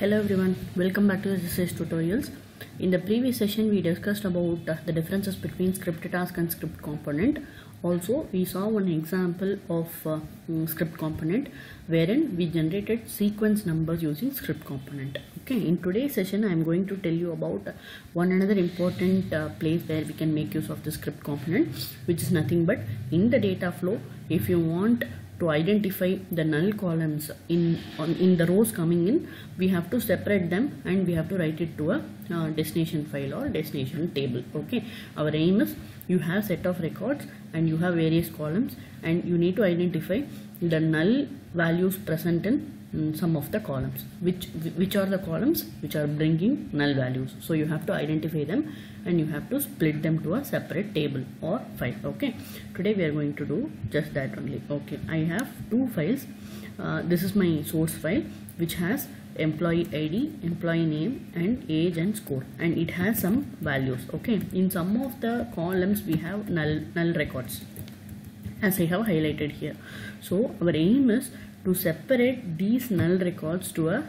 Hello everyone, welcome back to SSIS tutorials. In the previous session we discussed about the differences between script task and script component. Also we saw one example of script component wherein we generated sequence numbers using script component. Okay, in today's session I am going to tell you about one another important place where we can make use of the script component, which is nothing but in the data flow. If you want to identify the null columns in the rows coming in, we have to separate them and we have to write it to a destination file or destination table. Okay, our aim is you have set of records and you have various columns and you need to identify the null values present in some of the columns. Which are the columns which are bringing null values? So you have to identify them and you have to split them to a separate table or file. Okay, today we are going to do just that only. Okay, I have two files. This is my source file which has employee ID, employee name and age and score, and it has some values. Okay, in some of the columns we have null records, as I have highlighted here. So our aim is to separate these null records to a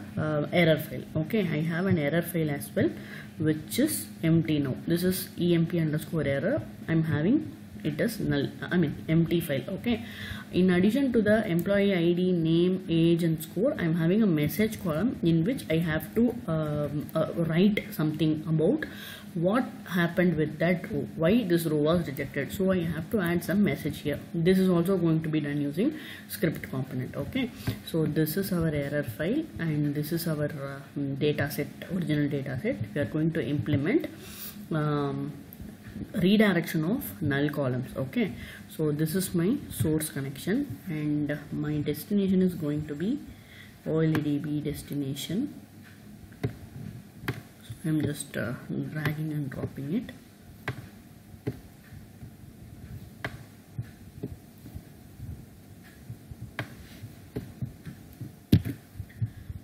error file. Okay, I have an error file as well which is empty now. This is emp_error. I'm having it as null, I mean empty file. Okay, in addition to the employee ID, name, age and score, I'm having a message column in which I have to write something about what happened with that row, why this row was rejected. So I have to add some message here. This is also going to be done using script component. Okay, so this is our error file and this is our original data set. We are going to implement redirection of null columns. Okay, so this is my source connection and my destination is going to be OLEDB destination. So I'm just dragging and dropping it.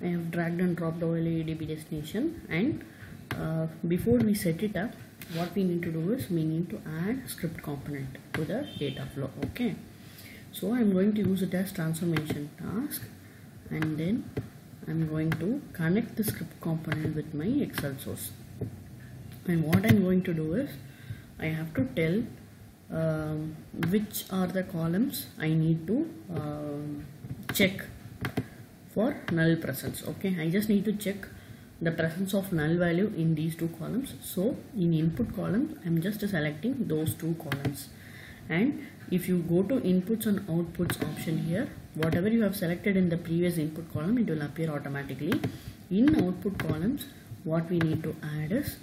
I have dragged and dropped OLEDB destination, and before we set it up, what we need to do is we need to add script component to the data flow. Okay, so I'm going to use it as transformation task, and then I'm going to connect the script component with my Excel source. And what I'm going to do is I have to tell which are the columns I need to check for null presence. Okay, I just need to check the presence of null value in these two columns. So in input column I'm just selecting those two columns, and if you go to inputs and outputs option here, whatever you have selected in the previous input column, it will appear automatically. In output columns, what we need to add is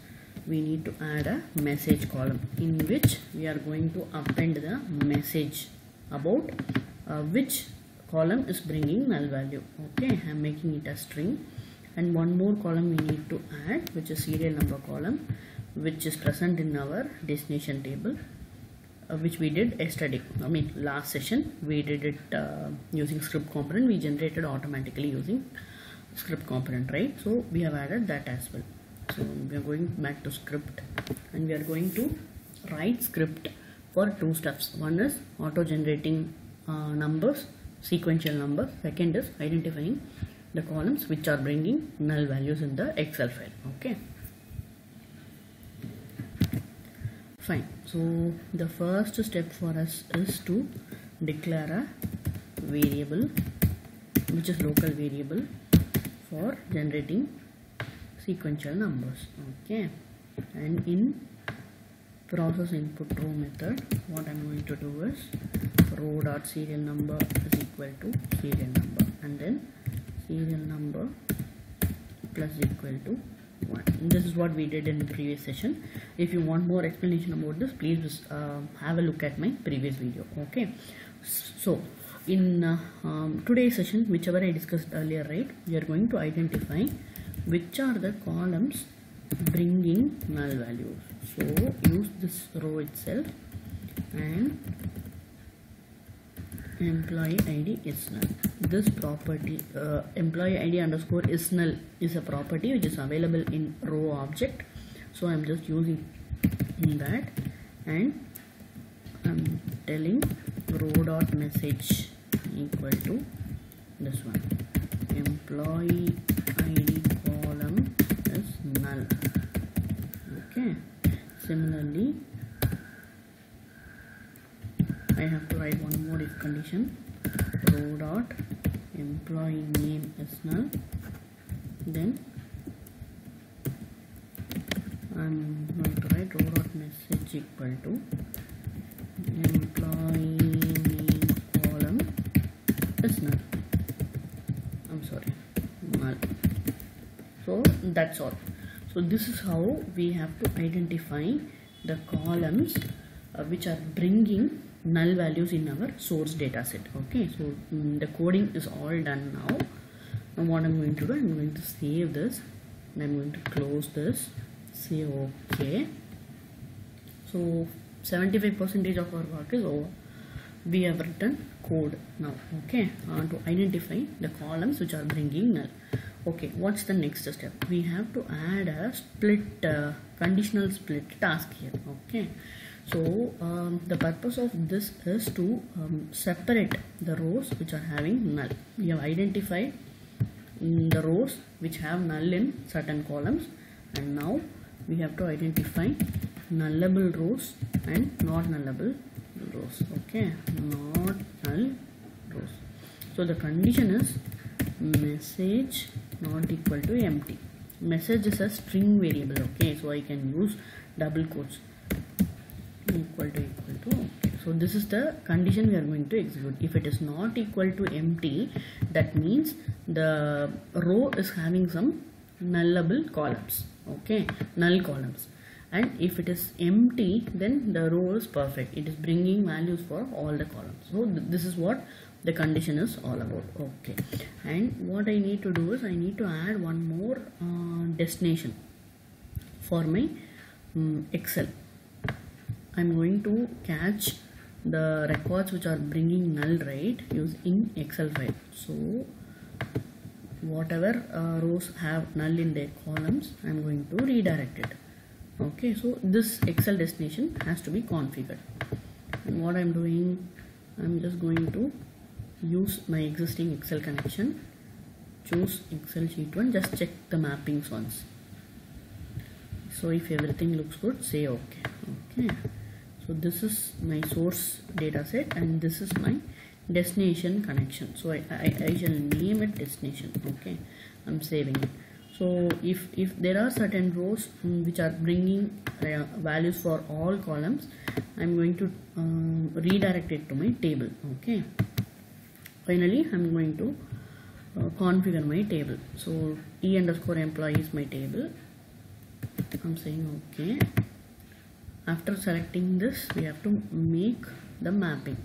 we need to add a message column in which we are going to append the message about which column is bringing null value. Okay, I'm making it a string. And one more column we need to add, which is serial number column, which is present in our destination table, which we did yesterday. I mean last session we did it using script component. We generated automatically using script component, right? So we have added that as well. So we are going back to script and we are going to write script for two steps. One is auto generating numbers, sequential numbers. Second is identifying the columns which are bringing null values in the Excel file. Okay, fine. So the first step for us is to declare a variable which is local variable for generating sequential numbers. Okay, and in process input row method, what I'm going to do is row dot serial number is equal to serial number, and then serial number plus equal to 1. This is what we did in the previous session. If you want more explanation about this, please have a look at my previous video. Okay, so in today's session, whichever I discussed earlier, right, we are going to identify which are the columns bringing null values. So use this row itself, and employee ID is null. This property employee ID underscore is null is a property which is available in row object. So I'm just using that, and I'm telling row dot message equal to this one, employee ID Similarly, I have to write one more if condition. Row dot employee name is null. Then I'm going to write row dot message equal to employee name column is null. I'm sorry, null. So that's all. So this is how we have to identify the columns which are bringing null values in our source data set. Okay, so the coding is all done now. Now what I'm going to do, I'm going to save this and I'm going to close this, say okay. So 75% of our work is over. We have written code now, okay, to identify the columns which are bringing null. Okay, what's the next step? We have to add a split conditional split task here. Okay, so the purpose of this is to separate the rows which are having null. We have identified the rows which have null in certain columns, and now we have to identify nullable rows and not nullable rows. Okay, not null rows. So the condition is message not equal to empty. Message is a string variable, okay, so I can use double quotes equal to, okay. So this is the condition we are going to execute. If it is not equal to empty, that means the row is having some nullable columns, okay, null columns, and if it is empty, then the row is perfect. It is bringing values for all the columns. So this is what the condition is all about, okay. And what I need to do is I need to add one more destination for my Excel. I'm going to catch the records which are bringing null, right, using Excel file. So whatever rows have null in their columns, I'm going to redirect it, okay. So this Excel destination has to be configured, and what I'm doing, I'm just going to use my existing Excel connection, choose Excel sheet 1, just check the mappings once. So if everything looks good, say okay. Okay, so this is my source data set and this is my destination connection. So I shall name it destination, okay. I'm saving it. So if there are certain rows which are bringing values for all columns, I'm going to redirect it to my table, okay. Finally, I'm going to configure my table. So E_employee is my table. I'm saying okay. After selecting this, we have to make the mapping.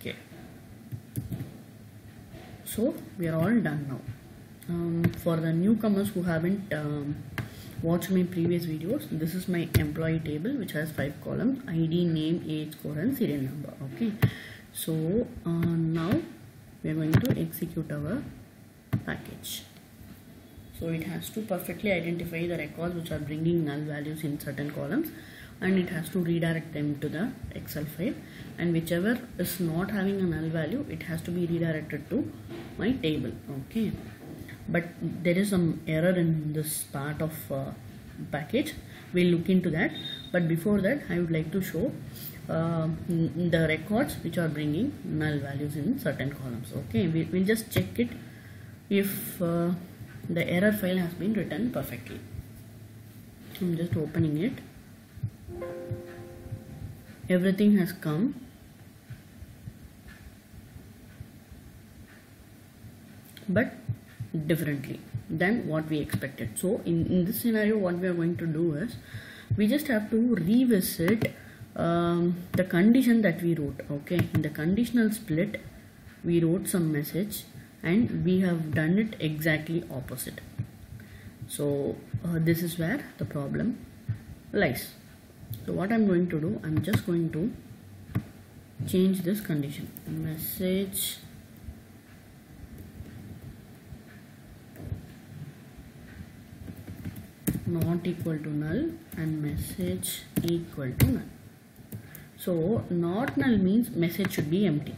Okay. So we are all done now. For the newcomers who haven't watched my previous videos, this is my employee table which has 5 columns: ID, name, age, score, and serial number. Okay. So now we are going to execute our package. So it has to perfectly identify the records which are bringing null values in certain columns, and it has to redirect them to the Excel file, and whichever is not having a null value, it has to be redirected to my table, okay. But there is some error in this part of package. We'll look into that, but before that I would like to show the records which are bringing null values in certain columns, okay. We'll just check it if the error file has been written perfectly. I'm just opening it. Everything has come. But differently than what we expected. So in this scenario, what we are going to do is we just have to revisit the condition that we wrote, okay. In the conditional split we wrote some message and we have done it exactly opposite. So this is where the problem lies. So what I'm going to do, I'm just going to change this condition. Message not equal to null and message equal to null. So not null means message should be empty.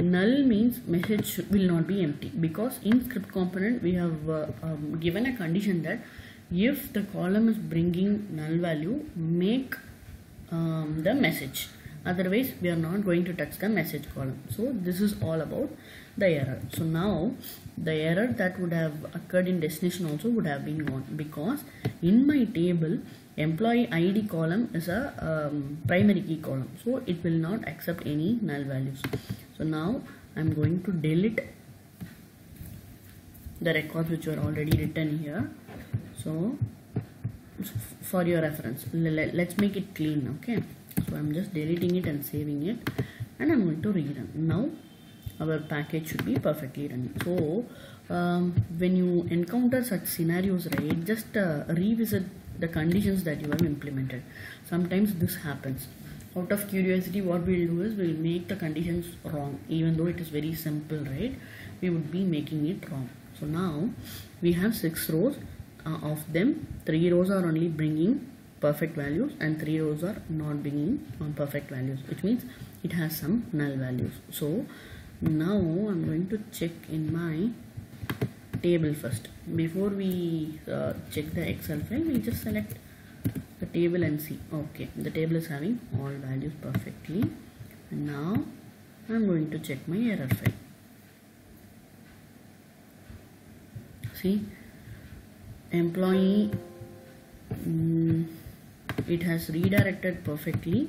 Null means message will not be empty, because in script component we have given a condition that if the column is bringing null value, make the message. Otherwise, we are not going to touch the message column. So this is all about the error. So now the error that would have occurred in destination also would have been gone, because in my table employee ID column is a primary key column, so it will not accept any null values. So now I'm going to delete the records which were already written here. So for your reference, let's make it clean, okay? So I'm just deleting it and saving it, and I'm going to rerun. Now our package should be perfectly running. So when you encounter such scenarios, right, just revisit the conditions that you have implemented. Sometimes this happens. Out of curiosity, what we'll do is we'll make the conditions wrong, even though it is very simple, right? We would be making it wrong. So now we have 6 rows. Of them, 3 rows are only bringing perfect values and 3 rows are not bringing perfect values, which means it has some null values. So now I'm going to check in my table first. Before we check the Excel file, we'll just select the table and see. Okay, the table is having all values perfectly. And now I'm going to check my error file. See, employee, it has redirected perfectly.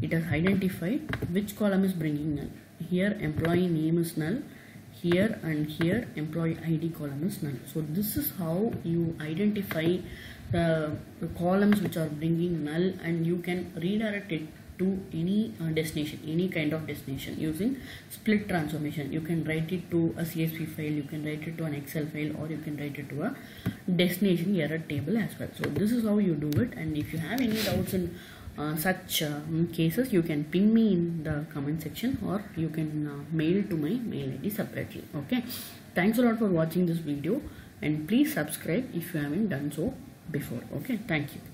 It has identified which column is bringing null. Here employee name is null, here and here employee ID column is null. So this is how you identify the columns which are bringing null, and you can redirect it to any destination, any kind of destination, using split transformation. You can write it to a CSV file, you can write it to an Excel file, or you can write it to a destination error table as well. So this is how you do it. And if you have any doubts in such cases, you can ping me in the comment section, or you can mail to my mail ID separately. Okay, thanks a lot for watching this video, and please subscribe if you haven't done so before. Okay, thank you.